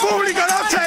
República Noche.